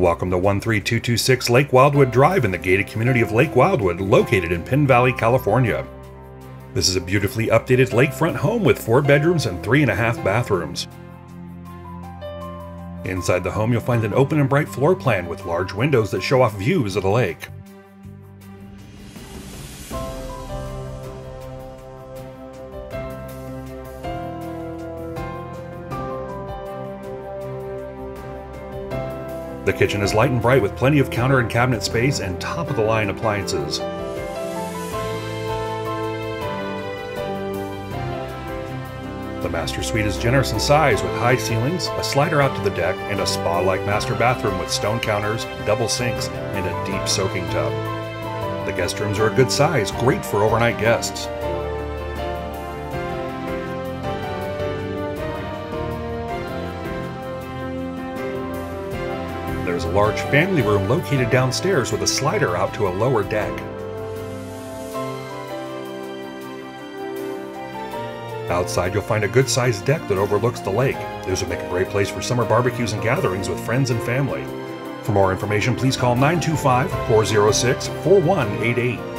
Welcome to 13226 Lake Wildwood Drive in the gated community of Lake Wildwood, located in Pin Valley, California. This is a beautifully updated lakefront home with 4 bedrooms and 3.5 bathrooms. Inside the home, you'll find an open and bright floor plan with large windows that show off views of the lake. The kitchen is light and bright with plenty of counter and cabinet space and top-of-the-line appliances. The master suite is generous in size with high ceilings, a slider out to the deck, and a spa-like master bathroom with stone counters, double sinks, and a deep soaking tub. The guest rooms are a good size, great for overnight guests. There's a large family room located downstairs with a slider out to a lower deck. Outside, you'll find a good-sized deck that overlooks the lake. This would make a great place for summer barbecues and gatherings with friends and family. For more information, please call 925-406-4188.